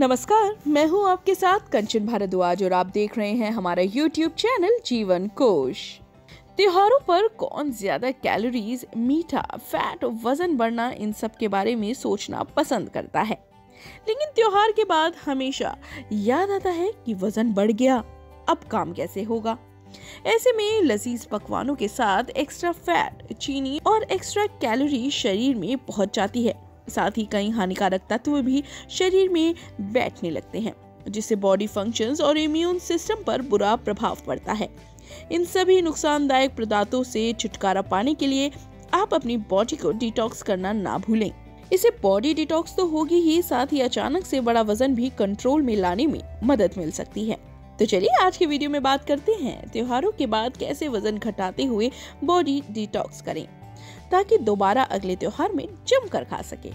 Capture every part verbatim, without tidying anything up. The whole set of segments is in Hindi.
नमस्कार, मैं हूं आपके साथ कंचन भारद्वाज और आप देख रहे हैं हमारा यूट्यूब चैनल जीवन कोश। त्योहारों पर कौन ज्यादा कैलोरीज, मीठा, फैट, वजन बढ़ना, इन सब के बारे में सोचना पसंद करता है, लेकिन त्योहार के बाद हमेशा याद आता है कि वजन बढ़ गया, अब काम कैसे होगा। ऐसे में लजीज पकवानों के साथ एक्स्ट्रा फैट, चीनी और एक्स्ट्रा कैलोरी शरीर में पहुंच जाती है। साथ ही कई हानिकारक तत्व भी शरीर में बैठने लगते हैं, जिससे बॉडी फंक्शंस और इम्यून सिस्टम पर बुरा प्रभाव पड़ता है। इन सभी नुकसानदायक पदार्थों से छुटकारा पाने के लिए आप अपनी बॉडी को डिटॉक्स करना ना भूलें। इसे बॉडी डिटॉक्स तो होगी ही, साथ ही अचानक से बड़ा वजन भी कंट्रोल में लाने में मदद मिल सकती है। तो चलिए आज के वीडियो में बात करते हैं त्योहारों के बाद कैसे वजन घटाते हुए बॉडी डिटॉक्स करें, ताकि दोबारा अगले त्योहार में जमकर खा सके।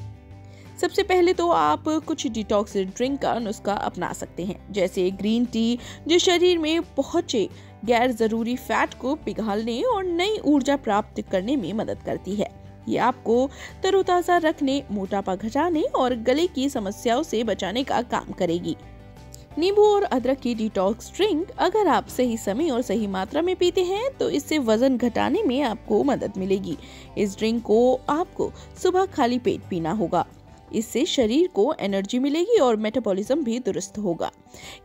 सबसे पहले तो आप कुछ डिटॉक्स ड्रिंक का नुस्खा अपना सकते हैं, जैसे ग्रीन टी, जो शरीर में पहुंचे गैर जरूरी फैट को पिघालने और नई ऊर्जा प्राप्त करने में मदद करती है। ये आपको तरोताजा रखने, मोटापा घटाने और गले की समस्याओं से बचाने का काम करेगी। नींबू और अदरक की डिटॉक्स ड्रिंक अगर आप सही समय और सही मात्रा में पीते हैं तो इससे वजन घटाने में आपको मदद मिलेगी। इस ड्रिंक को आपको सुबह खाली पेट पीना होगा, इससे शरीर को एनर्जी मिलेगी और मेटाबॉलिज्म भी दुरुस्त होगा।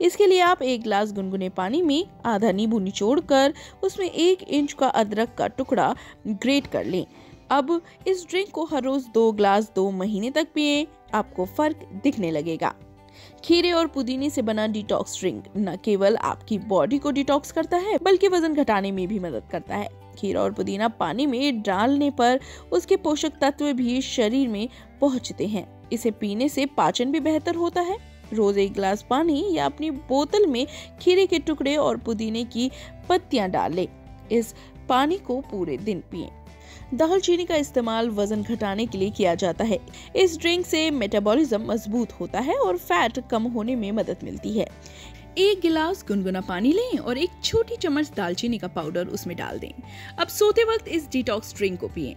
इसके लिए आप एक गिलास गुनगुने पानी में आधा नींबू निचोड़कर उसमें एक इंच का अदरक का टुकड़ा ग्रेट कर लें। अब इस ड्रिंक को हर रोज दो ग्लास दो महीने तक पिए, आपको फर्क दिखने लगेगा। खीरे और पुदीने से बना डिटॉक्स ड्रिंक न केवल आपकी बॉडी को डिटॉक्स करता है, बल्कि वजन घटाने में भी मदद करता है। खीरा और पुदीना पानी में डालने पर उसके पोषक तत्व भी शरीर में पहुंचते हैं। इसे पीने से पाचन भी बेहतर होता है। रोज एक गिलास पानी या अपनी बोतल में खीरे के टुकड़े और पुदीने की पत्तियां डालें। इस पानी को पूरे दिन पिए। दालचीनी का इस्तेमाल वजन घटाने के लिए किया जाता है। इस ड्रिंक से मेटाबॉलिज्म मजबूत होता है और फैट कम होने में मदद मिलती है। एक गिलास गुनगुना पानी लें और एक छोटी चम्मच दालचीनी का पाउडर उसमें डाल दें। अब सोते वक्त इस डिटॉक्स ड्रिंक को पिएं।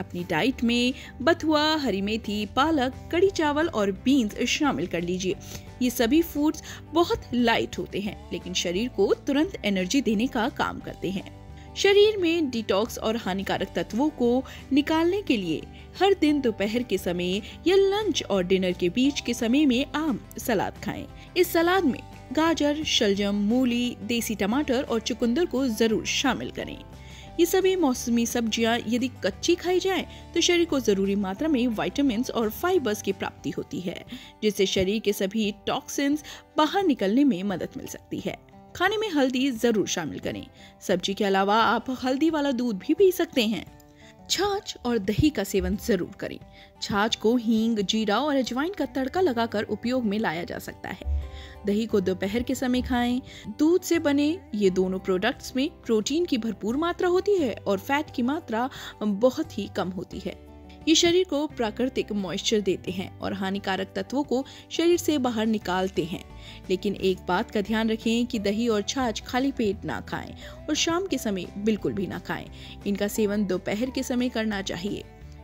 अपनी डाइट में बथुआ, हरी मेथी, पालक, कड़ी चावल और बीन्स शामिल कर लीजिए। ये सभी फूड्स बहुत लाइट होते हैं, लेकिन शरीर को तुरंत एनर्जी देने का काम करते हैं। शरीर में डिटॉक्स और हानिकारक तत्वों को निकालने के लिए हर दिन दोपहर के समय या लंच और डिनर के बीच के समय में आम सलाद खाएं। इस सलाद में गाजर, शलजम, मूली, देसी टमाटर और चुकंदर को जरूर शामिल करें। ये सभी मौसमी सब्जियां यदि कच्ची खाई जाएं तो शरीर को जरूरी मात्रा में विटामिन्स और फाइबर्स की प्राप्ति होती है, जिससे शरीर के सभी टॉक्सिन्स बाहर निकलने में मदद मिल सकती है। खाने में हल्दी जरूर शामिल करें। सब्जी के अलावा आप हल्दी वाला दूध भी पी सकते हैं। छाछ और दही का सेवन जरूर करें। छाछ को हींग, जीरा और अजवाइन का तड़का लगाकर उपयोग में लाया जा सकता है। दही को दोपहर के समय खाएं। दूध से बने ये दोनों प्रोडक्ट्स में प्रोटीन की भरपूर मात्रा होती है और फैट की मात्रा बहुत ही कम होती है। ये शरीर को प्राकृतिक मॉइस्चर देते हैं और हानिकारक तत्वों को शरीर से बाहर निकालते हैं। लेकिन एक बात का ध्यान रखें कि दही और छाछ खाली पेट ना खाएं और शाम के समय बिल्कुल भी ना खाएं। इनका सेवन दोपहर के समय करना चाहिए।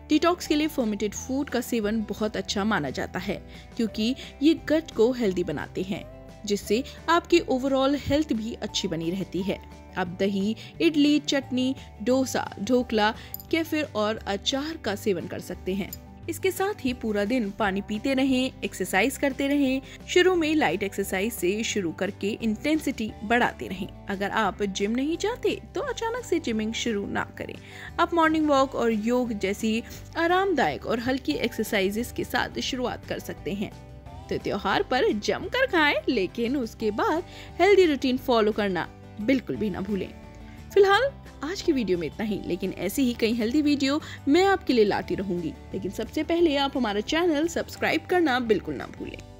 डिटॉक्स के लिए फर्मेंटेड फूड का सेवन बहुत अच्छा माना जाता है, क्योंकि ये गट को हेल्दी बनाते हैं, जिससे आपकी ओवरऑल हेल्थ भी अच्छी बनी रहती है। आप दही, इडली, चटनी, डोसा, ढोकला, केफिर और अचार का सेवन कर सकते हैं। इसके साथ ही पूरा दिन पानी पीते रहें, एक्सरसाइज करते रहें। शुरू में लाइट एक्सरसाइज से शुरू करके इंटेंसिटी बढ़ाते रहें। अगर आप जिम नहीं जाते तो अचानक से जिमिंग शुरू ना करें। आप मॉर्निंग वॉक और योग जैसी आरामदायक और हल्की एक्सरसाइजेस के साथ शुरुआत कर सकते हैं। तो त्योहार पर जमकर खाएं, लेकिन उसके बाद हेल्दी रूटीन फॉलो करना बिल्कुल भी ना भूलें। फिलहाल आज की वीडियो में इतना ही, लेकिन ऐसी ही कई हेल्दी वीडियो मैं आपके लिए लाती रहूंगी। लेकिन सबसे पहले आप हमारा चैनल सब्सक्राइब करना बिल्कुल ना भूलें।